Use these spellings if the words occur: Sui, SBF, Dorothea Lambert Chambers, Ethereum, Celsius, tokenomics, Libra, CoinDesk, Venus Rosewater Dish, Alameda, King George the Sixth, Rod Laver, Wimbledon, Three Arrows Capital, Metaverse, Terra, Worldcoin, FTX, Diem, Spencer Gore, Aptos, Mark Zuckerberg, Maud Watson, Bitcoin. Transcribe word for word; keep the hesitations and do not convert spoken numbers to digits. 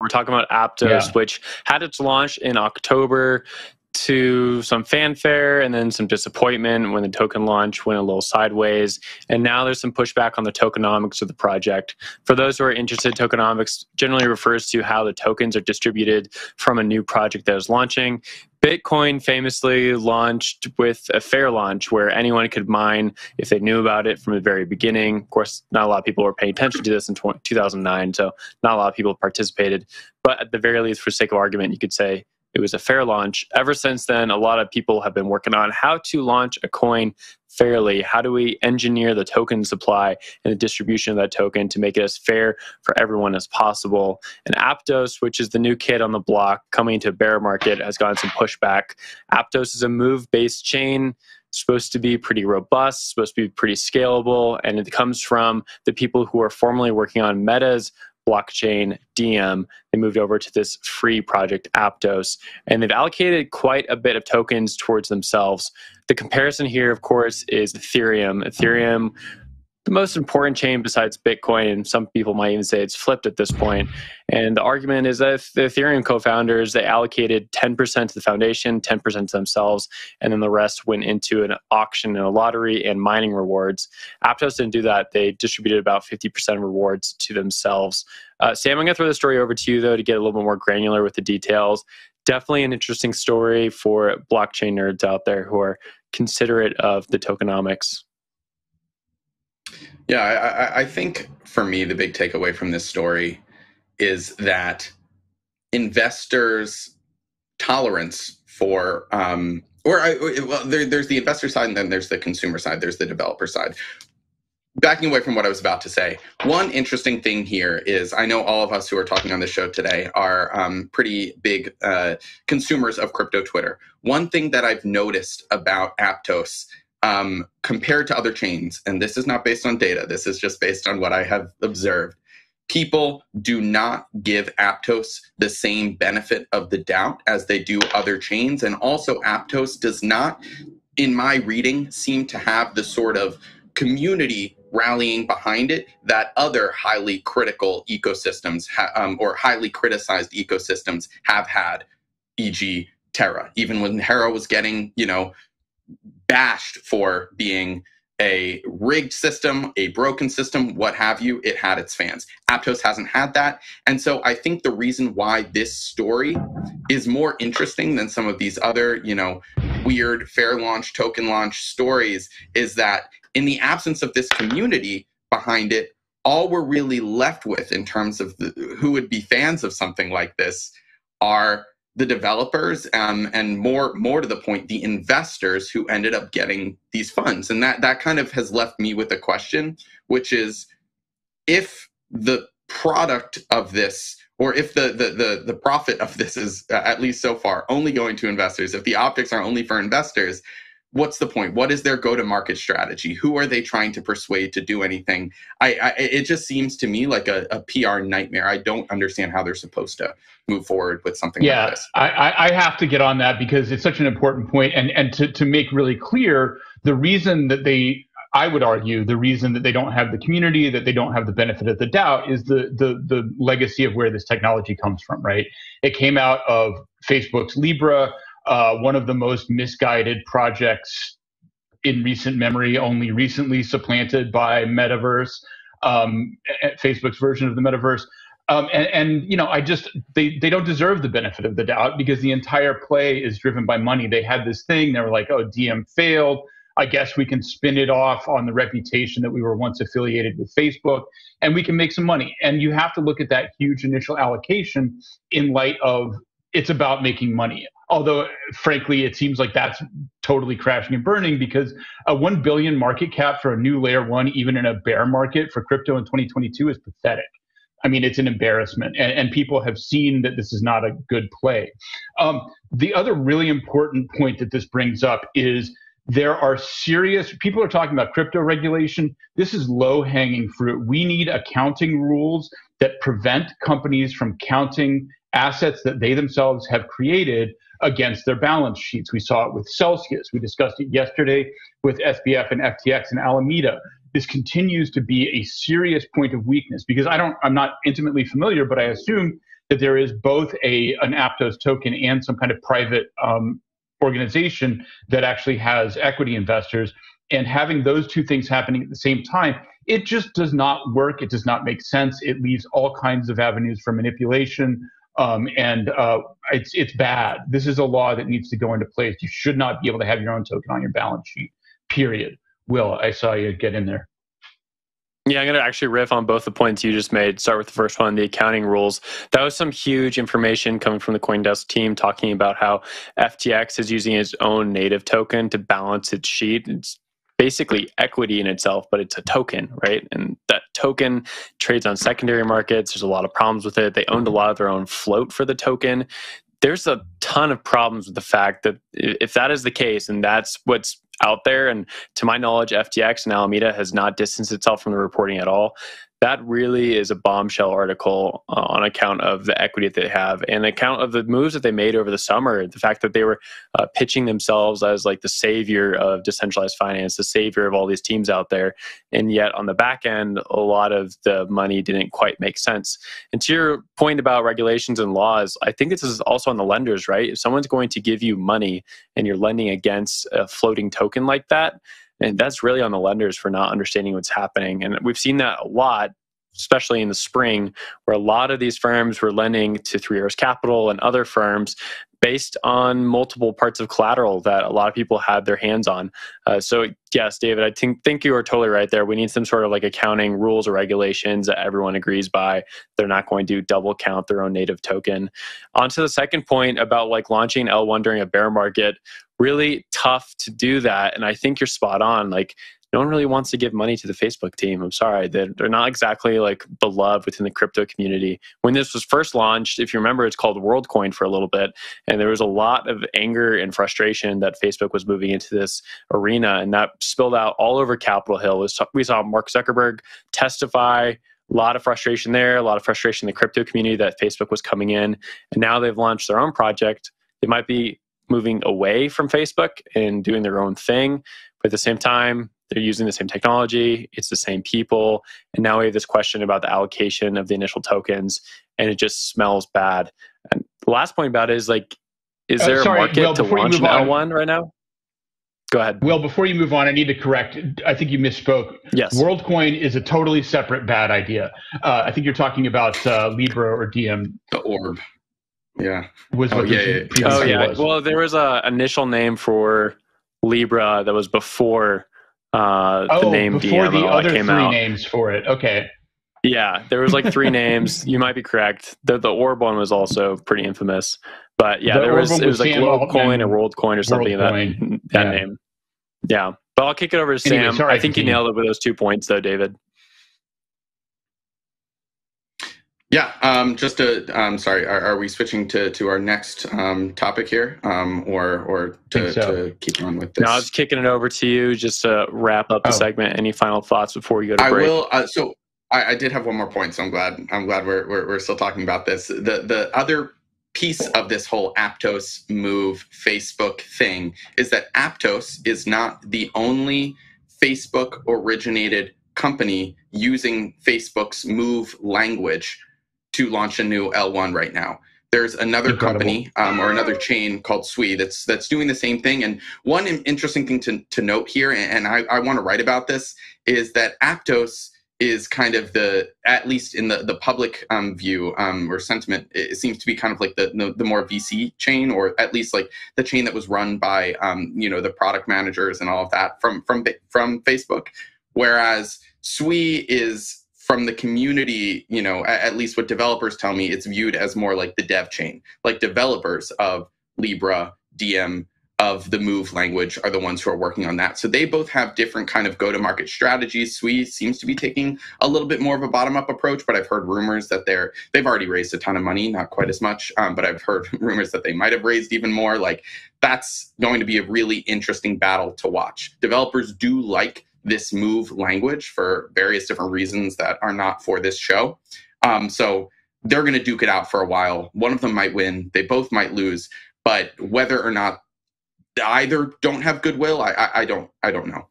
We're talking about Aptos, yeah. which had its launch in October to some fanfare and then some disappointment when the token launch went a little sideways. And now there's some pushback on the tokenomics of the project. For those who are interested, tokenomics generally refers to how the tokens are distributed from a new project that is launching. Bitcoin famously launched with a fair launch where anyone could mine if they knew about it from the very beginning. Of course, not a lot of people were paying attention to this in two thousand nine, so not a lot of people participated. But at the very least, for sake of argument, you could say it was a fair launch. Ever since then, a lot of people have been working on how to launch a coin fairly. How do we engineer the token supply and the distribution of that token to make it as fair for everyone as possible? And Aptos, which is the new kid on the block coming into a bear market, has gotten some pushback. Aptos is a move-based chain, supposed to be pretty robust, supposed to be pretty scalable, and it comes from the people who are formerly working on Meta's blockchain, Diem. They moved over to this free project, Aptos, and they've allocated quite a bit of tokens towards themselves. The comparison here, of course, is Ethereum. Ethereum, the most important chain besides Bitcoin, and some people might even say it's flipped at this point. And the argument is that the Ethereum co-founders, they allocated ten percent to the foundation, ten percent to themselves, and then the rest went into an auction and a lottery and mining rewards. Aptos didn't do that. They distributed about fifty percent rewards to themselves. Uh, Sam, I'm going to throw the story over to you, though, to get a little bit more granular with the details. Definitely an interesting story for blockchain nerds out there who are considerate of the tokenomics. Yeah, I, I think for me, the big takeaway from this story is that investors' tolerance for, um, or I, well, there, there's the investor side and then there's the consumer side, there's the developer side. Backing away from what I was about to say, one interesting thing here is I know all of us who are talking on the show today are um, pretty big uh, consumers of crypto Twitter. One thing that I've noticed about Aptos Um, compared to other chains, and this is not based on data, this is just based on what I have observed, people do not give Aptos the same benefit of the doubt as they do other chains. And also Aptos does not, in my reading, seem to have the sort of community rallying behind it that other highly critical ecosystems ha um, or highly criticized ecosystems have had, for example Terra. Even when Terra was getting, you know, bashed for being a rigged system, a broken system, what have you, it had its fans. Aptos hasn't had that. And so I think the reason why this story is more interesting than some of these other, you know, weird fair launch, token launch stories is that in the absence of this community behind it, all we're really left with in terms of the, who would be fans of something like this are the developers, um, and more more to the point, the investors who ended up getting these funds. And that, that kind of has left me with a question, which is, if the product of this, or if the, the, the, the profit of this is, uh, at least so far, only going to investors, if the optics are only for investors, what's the point? What is their go-to-market strategy? Who are they trying to persuade to do anything? I, I it just seems to me like a, a P R nightmare. I don't understand how they're supposed to move forward with something yeah, like this. I, I have to get on that because it's such an important point. And, and to, to make really clear, the reason that they, I would argue, the reason that they don't have the community, that they don't have the benefit of the doubt is the, the, the legacy of where this technology comes from, right? It came out of Facebook's Libra, Uh, one of the most misguided projects in recent memory, only recently supplanted by Metaverse, um, Facebook's version of the Metaverse. Um, and, and, you know, I just, they, they don't deserve the benefit of the doubt because the entire play is driven by money. They had this thing, they were like, oh, Diem failed. I guess we can spin it off on the reputation that we were once affiliated with Facebook, and we can make some money. And you have to look at that huge initial allocation in light of it's about making money. Although, frankly, it seems like that's totally crashing and burning because a one billion market cap for a new layer one, even in a bear market for crypto in twenty twenty-two, is pathetic. I mean, it's an embarrassment. And, and people have seen that this is not a good play. Um, the other really important point that this brings up is there are serious, people are talking about crypto regulation. This is low-hanging fruit. We need accounting rules that prevent companies from counting assets that they themselves have created against their balance sheets. We saw it with Celsius. We discussed it yesterday with S B F and F T X and Alameda. This continues to be a serious point of weakness because I don't, I'm not intimately familiar, but I assume that there is both a an Aptos token and some kind of private um, organization that actually has equity investors. And having those two things happening at the same time, it just does not work. It does not make sense. It leaves all kinds of avenues for manipulation. Um, and uh, it's it's bad. This is a law that needs to go into place. You should not be able to have your own token on your balance sheet, period. Will, I saw you get in there. Yeah, I'm going to actually riff on both the points you just made. Start with the first one, the accounting rules. That was some huge information coming from the CoinDesk team talking about how F T X is using its own native token to balance its sheet. It's basically equity in itself, but it's a token, right? And that token trades on secondary markets. There's a lot of problems with it. They owned a lot of their own float for the token. There's a ton of problems with the fact that if that is the case, and that's what's out there, and to my knowledge, F T X and Alameda has not distanced itself from the reporting at all. That really is a bombshell article on account of the equity that they have and account of the moves that they made over the summer. The fact that they were uh, pitching themselves as like the savior of decentralized finance, the savior of all these teams out there. And yet on the back end, a lot of the money didn't quite make sense. And to your point about regulations and laws, I think this is also on the lenders, right? If someone's going to give you money and you're lending against a floating token like that, and that's really on the lenders for not understanding what's happening. And we've seen that a lot, especially in the spring, where a lot of these firms were lending to Three Arrows Capital and other firms based on multiple parts of collateral that a lot of people had their hands on. Uh, so yes, David, I think, think you are totally right there. We need some sort of like accounting rules or regulations that everyone agrees by. They're not going to double count their own native token. On to the second point about like launching L one during a bear market. Really tough to do that. And I think you're spot on. Like, no one really wants to give money to the Facebook team. I'm sorry. They're, they're not exactly like beloved within the crypto community. When this was first launched, if you remember, it's called Worldcoin for a little bit. And there was a lot of anger and frustration that Facebook was moving into this arena. And that spilled out all over Capitol Hill. We saw Mark Zuckerberg testify. A lot of frustration there. A lot of frustration in the crypto community that Facebook was coming in. And now they've launched their own project. They might be moving away from Facebook and doing their own thing. But at the same time, they're using the same technology. It's the same people. And now we have this question about the allocation of the initial tokens, and it just smells bad. And the last point about it is, like, is oh, there sorry, a market well, to launch an L one right now? Go ahead. Well, before you move on, I need to correct. I think you misspoke. Yes. WorldCoin is a totally separate bad idea. Uh, I think you're talking about uh, Libra or Diem. The orb. Yeah. Was oh, yeah, yeah. Oh, yeah. Was. Well, there was a initial name for Libra that was before uh, oh, the name before D M O the other came three out. Names for it. Okay. Yeah, there was like three names. You might be correct. The the Orb one was also pretty infamous, but yeah, the there was, was it was like WorldCoin or WorldCoin or something Worldcoin. that that yeah. name. Yeah, but I'll kick it over to anyway, Sam. Sorry, I think you nailed it with those two points, though, David. Yeah, um, just to, um, sorry, are, are we switching to, to our next um, topic here um, or, or to, so. to keep on with this? No, I was kicking it over to you just to wrap up the oh. segment. Any final thoughts before you go to I break? I will. Uh, so I, I did have one more point, so I'm glad, I'm glad we're, we're, we're still talking about this. The, the other piece of this whole Aptos move Facebook thing is that Aptos is not the only Facebook-originated company using Facebook's move language to launch a new L one right now. There's another Incredible. company um, or another chain called Sui that's that's doing the same thing. And one interesting thing to, to note here, and I, I want to write about this, is that Aptos is kind of the, at least in the, the public um, view um, or sentiment, it seems to be kind of like the, the, the more V C chain, or at least like the chain that was run by, um, you know, the product managers and all of that from, from, from Facebook. Whereas Sui is, from the community, you know, at least what developers tell me, it's viewed as more like the dev chain. Like developers of Libra, Diem, of the move language are the ones who are working on that. So they both have different kind of go-to-market strategies. Sui seems to be taking a little bit more of a bottom-up approach, but I've heard rumors that they're, they've already raised a ton of money, not quite as much, um, but I've heard rumors that they might have raised even more. Like, that's going to be a really interesting battle to watch. Developers do like this move language for various different reasons that are not for this show. Um, so they're going to duke it out for a while. One of them might win. They both might lose. But whether or not either don't have goodwill, I, I, I don't. I don't know.